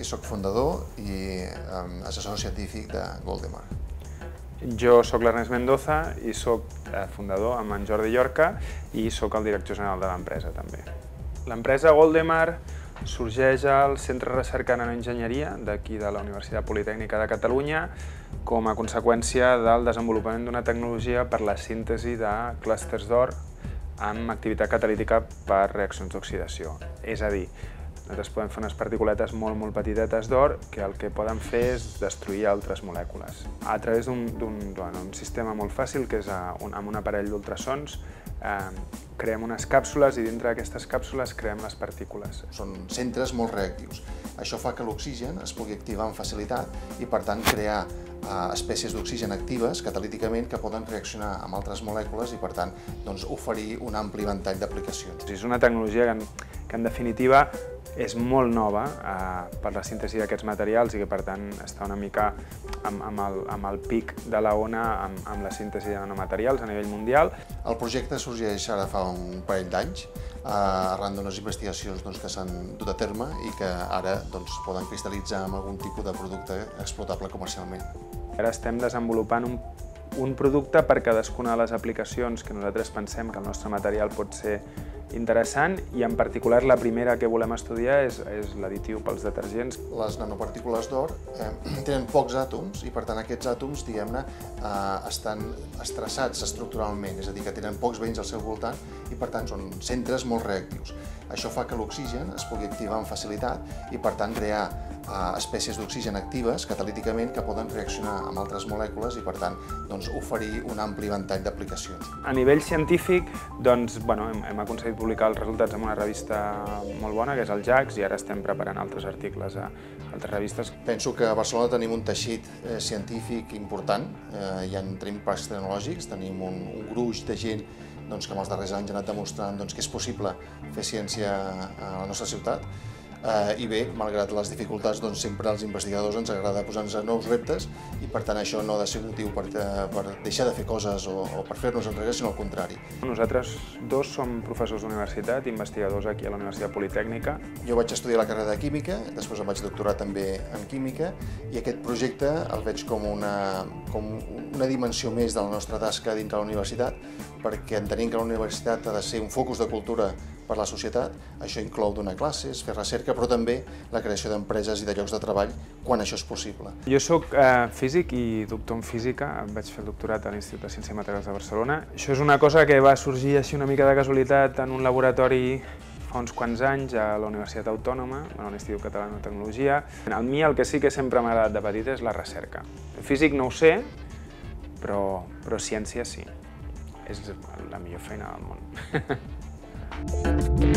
i soc fundador i assessor científic de Goldemar. Jo soc l'Ernest Mendoza i soc fundador amb en Jordi Roca i soc el director general de l'empresa també. L'empresa Goldemar sorgeix al Centre de Recerca en Enginyeria d'aquí de la Universitat Politècnica de Catalunya com a conseqüència del desenvolupament d'una tecnologia per la síntesi de clústers d'or amb activitat catalítica per reaccions d'oxidació. És a dir, nosaltres podem fer unes particuletes molt petites d'or que el que poden fer és destruir altres molècules. A través d'un sistema molt fàcil, que és amb un aparell d'ultrasons, creem unes càpsules i dintre d'aquestes càpsules creem les partícules. Són centres molt reactius. Això fa que l'oxigen es pugui activar amb facilitat i, per tant, crear espècies d'oxigen actives catalíticament que poden reaccionar amb altres molècules i, per tant, oferir un ampli ventall d'aplicacions. És una tecnologia que, en definitiva, és molt nova per la síntesi d'aquests materials i que, per tant, està una mica amb el pic de la ona amb la síntesi de nanomaterials a nivell mundial. El projecte sorgeix ara fa un parell d'anys arran d'unes investigacions que s'han dut a terme i que ara poden cristal·litzar en algun tipus de producte explotable comercialment. Ara estem desenvolupant un producte per cadascuna de les aplicacions que nosaltres pensem que el nostre material pot ser interessant i, en particular, la primera que volem estudiar és l'additiu pels detergents. Les nanopartícules d'or tenen pocs àtoms i, per tant, aquests àtoms, diguem-ne, estan estressats estructuralment, és a dir, que tenen pocs veïns al seu voltant i, per tant, són centres molt reactius. Això fa que l'oxigen es pugui activar amb facilitat i, per tant, crear espècies d'oxigen actives catalíticament que poden reaccionar amb altres molècules i, per tant, oferir un ampli ventall d'aplicacions. A nivell científic, hem aconseguit publicar els resultats en una revista molt bona, que és el JACS, i ara estem preparant altres articles a altres revistes. Penso que a Barcelona tenim un teixit científic important, hi ha parcs tecnològics, tenim un gruix de gent que en els darrers anys ha anat demostrant que és possible fer ciència a la nostra ciutat, i bé, malgrat les dificultats, sempre als investigadors ens agrada posar-nos nous reptes i, per tant, això no ha de ser motiu per deixar de fer coses o per fer-nos enrere, sinó al contrari. Nosaltres dos som professors d'universitat, investigadors aquí a la Universitat Politècnica. Jo vaig estudiar la carrera de Química, després em vaig doctorar també en Química i aquest projecte el veig com una dimensió més de la nostra tasca dintre la universitat, perquè entenent que la universitat ha de ser un focus de cultura per la societat, això inclou donar classes, fer recerca, però també la creació d'empreses i de llocs de treball quan això és possible. Jo soc físic i doctor en física, vaig fer el doctorat a l'Institut de Ciència i Materials de Barcelona. Això és una cosa que va sorgir així una mica de casualitat en un laboratori fa uns quants anys a la Universitat Autònoma, a l'Institut Català de Tecnologia. A mi el que sí que sempre m'ha agradat de petit és la recerca. Físic no ho sé, però ciència sí. És la millor feina del món. Thank you.